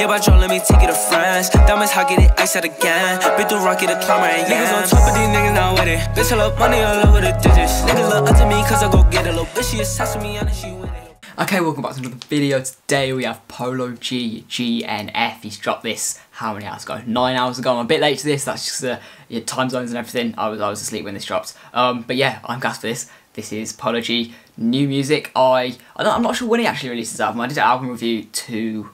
Yeah, by Joe, let me take it to France. Diamonds, how get it? Ice out again. Been through Rocky, the climber, and yams. Niggas on top of these niggas, not with it. Bitch, I love money all over the digits. Niggas look up to me, cause I go get it. Little bitch, she obsessed with me, and she with it. Okay, welcome back to another video. Today we have Polo G, GNF. He's dropped this, how many hours ago? 9 hours ago. I'm a bit late to this, that's just the time zones and everything. I was asleep when this dropped. But yeah, I'm gassed for this. This is Polo G, new music. I'm not sure when he actually released this album. I did an album review to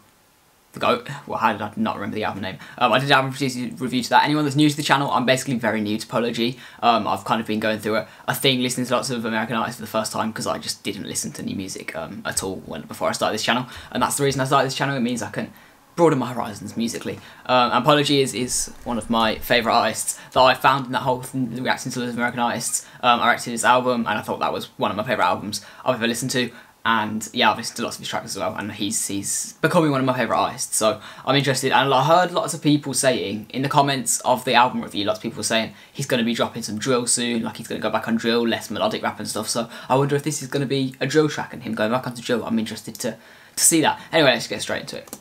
the GOAT. Well, how did I not remember the album name? I did an album review to that. Anyone that's new to the channel, I'm basically very new to Polo G. I've kind of been going through a thing, listening to lots of American artists for the first time because I just didn't listen to new music at all before I started this channel. And that's the reason I started this channel. It means I can broaden my horizons musically. And Polo G is one of my favourite artists that I found in that whole thing, reacting to those American artists. I reacted to this album and I thought that was one of my favourite albums I've ever listened to. And yeah, I've listened to lots of his tracks as well, and he's becoming one of my favourite artists, so I'm interested. And I heard lots of people saying, in the comments of the album review, lots of people were saying he's going to be dropping some drill soon, like he's going to go back on drill, less melodic rap and stuff, so I wonder if this is going to be a drill track and him going back onto drill. I'm interested to see that. Anyway, let's get straight into it.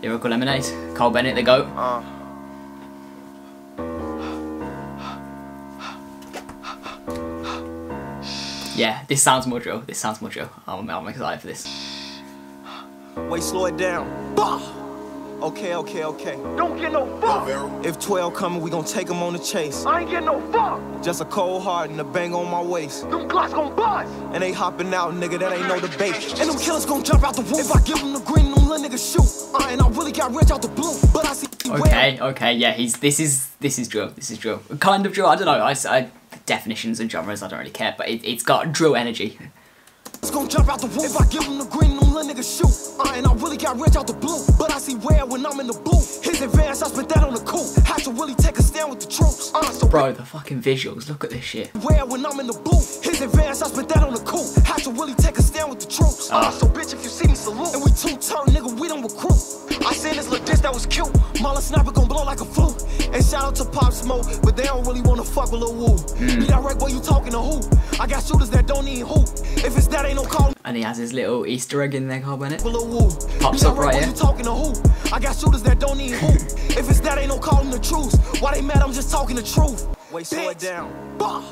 Lyrical Lemonade, Cole Bennett, the GOAT. Yeah, this sounds more drill. This sounds more drill. I'm excited for this. Wait, slow it down. Bah! Okay, okay, okay. Don't get no fuck. If 12 coming, we gon' take them on the chase. I ain't getting no fuck. Just a cold heart and a bang on my waist. Them glocks gon' bust. And they hopping out, nigga, that ain't no debate. And them killers gon' jump out the roof. If I give them the green, them little niggas shoot. And I really got rich out the blue, but I see. Okay, okay, yeah, this is drill. This is drill. Kind of drill, I don't know. I definitions and genres, I don't really care, but it's got drill energy. It's gonna jump out the roof. If I give him the green, them little niggas shoot. And I really got rich out the blue, but I see where when I'm in the booth. His advance, I spent that on the coup. Had to really take a stand with the troops. So bro, the fucking visuals, look at this shit. Where when I'm in the booth. His advance, I spent that on the coup. Had to really take a stand with the troops. So bitch, if you see me, salute. And we two-tone, nigga, we don't recruit. I seen this little diss that was cute. Molly sniper gon' blow like a flute. And shout out to Pop Smoke, but they don't really wanna fuck with Lil Woo. Be direct, boy, you talking to who? I got shooters that don't need who. If it's that ain't no call. And he has his little Easter egg in there, Cole Bennett. Pops up right here. You talking to who? I got shooters that don't need who. If it's that ain't no calling the truth. Why they mad? I'm just talking the truth. Wait, slow it down. Bah.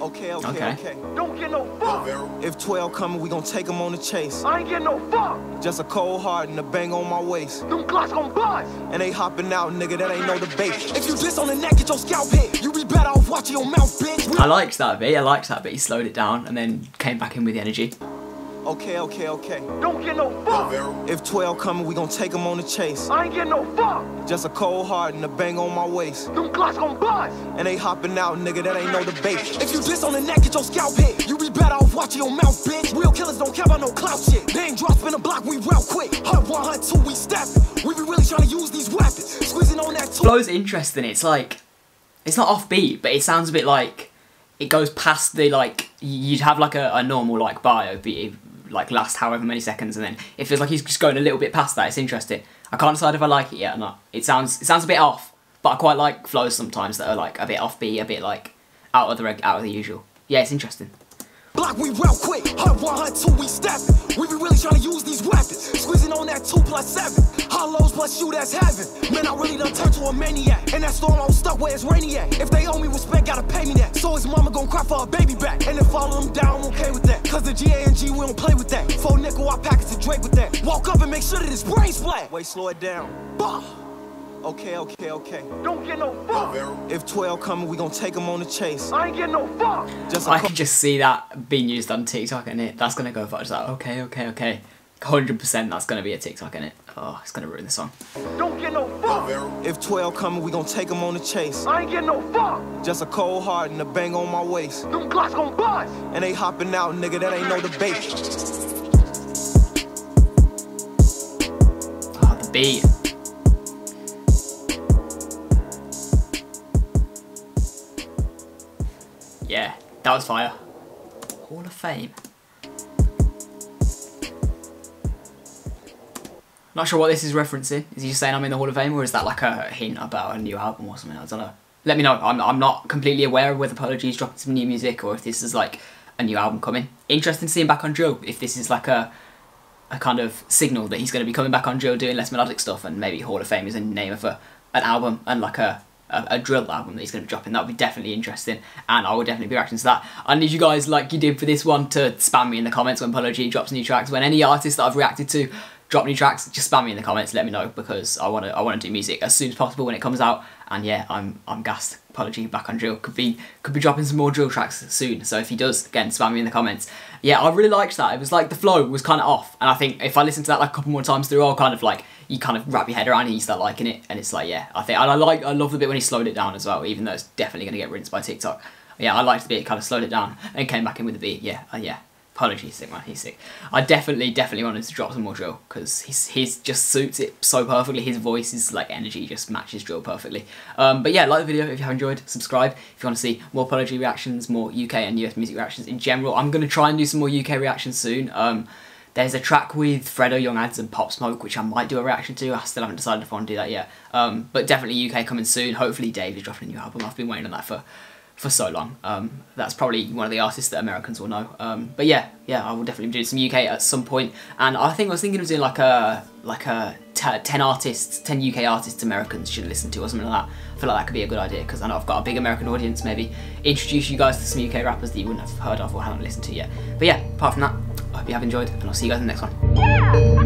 Okay, okay, okay, okay. Don't get no fuck. If 12 coming, we gon' take them on the chase. I ain't getting no fuck. Just a cold heart and a bang on my waist. Them glocks gon' bust. And they hopping out, nigga, that ain't no debate. If you diss on the neck, get your scalp hit. You be better off watching your mouth, bitch. I liked that bit, He slowed it down and then came back in with the energy. Okay, okay, okay. Don't get no fuck. If 12 coming, we gon' take them on the chase. I ain't getting no fuck. Just a cold heart and a bang on my waist. Them glocks gon' bust. And they hopping out, nigga, that ain't no debate. If you diss on the neck, get your scalp hit. You be better off watching your mouth, bitch. Real killers don't care about no clout shit. They ain't dropping a block, we real quick. Hunt one, hunt two, we step. We be really trying to use these weapons. Squeezing on that. Flow's interesting. It's like, it's not offbeat, but it sounds a bit like it goes past the like. You'd have like a normal like bio, but it, like last however many seconds, and then it feels like he's just going a little bit past that. It's interesting. I can't decide if I like it yet or not. It sounds a bit off, but I quite like flows sometimes that are like a bit offbeat, a bit like out of the usual. Yeah, it's interesting. Block we real quick, hunt one, hunt two, we step. We be really trying to use these weapons, squeezing on that 2 + 7. Hollows plus you, that's heaven. Man, I really done turned to a maniac, and that storm I'm stuck where it's rainy at. If they owe me respect, gotta pay me that. So his mama gon' cry for her baby back, and then follow them down, I'm okay with that. Cause the G-A-N-G, we don't play with that. 4 nickel, I pack it to Drake with that. Walk up and make sure that his brain's flat. Wait, slow it down. Bah! Okay, okay, okay. Don't get no fuck. If 12 coming, we gon' take them on the chase. I ain't getting no fuck. I can just see that being used on TikTok, and it that's gonna go far. It's like, okay, okay, okay. 100%, that's gonna be a TikTok, innit? Oh, it's gonna ruin the song. Don't get no fuck. If 12 coming, we gon' take them on the chase. I ain't getting no fuck. Just a cold heart and a bang on my waist. Them glocks gon' bust. And they hopping out, nigga, that ain't no debate. Ah, the beat. Yeah, that was fire. Hall of Fame. Not sure what this is referencing. Is he just saying I'm in the Hall of Fame, or is that like a hint about a new album or something? I don't know. Let me know. I'm not completely aware of whether Polo G's dropping some new music or if this is like a new album coming. Interesting to see him back on drill. If this is like a a kind of signal that he's going to be coming back on drill, doing less melodic stuff, and maybe Hall of Fame is a name of an album and like a drill album that he's going to be dropping. That would be definitely interesting, and I would definitely be reacting to that. I need you guys, like you did for this one, to spam me in the comments when Polo G drops new tracks. When any artist that I've reacted to drop new tracks, just spam me in the comments, let me know, because I want to do music as soon as possible when it comes out. And yeah, I'm gassed. Polo G back on drill, could be dropping some more drill tracks soon. So if he does, again, spam me in the comments. Yeah, I really liked that. It was like the flow was kind of off, and I think if I listen to that like a couple more times through, I'll kind of like, you kind of wrap your head around and you start liking it. And it's like, yeah, I love the bit when he slowed it down as well, even though it's definitely gonna get rinsed by TikTok. Yeah, I liked the bit, kind of slowed it down and came back in with the beat. Yeah, yeah. Polo G's sick, man, he's sick. I definitely wanted to drop some more drill, because he's just suits it so perfectly. His voice is like energy, just matches drill perfectly. But yeah, like the video if you have enjoyed, subscribe if you want to see more Polo G reactions, more UK and US music reactions in general. I'm going to try and do some more UK reactions soon. There's a track with Fredo Young Ads and Pop Smoke, which I might do a reaction to. I still haven't decided if I want to do that yet. But definitely UK coming soon. Hopefully Dave is dropping a new album. I've been waiting on that for so long. That's probably one of the artists that Americans will know. But yeah, I will definitely do some UK at some point. And I was thinking of doing like a 10 UK artists Americans should listen to or something like that. I feel like that could be a good idea, because I know I've got a big American audience. Maybe introduce you guys to some UK rappers that you wouldn't have heard of or haven't listened to yet. But yeah, apart from that, I hope you have enjoyed, and I'll see you guys in the next one. Yeah!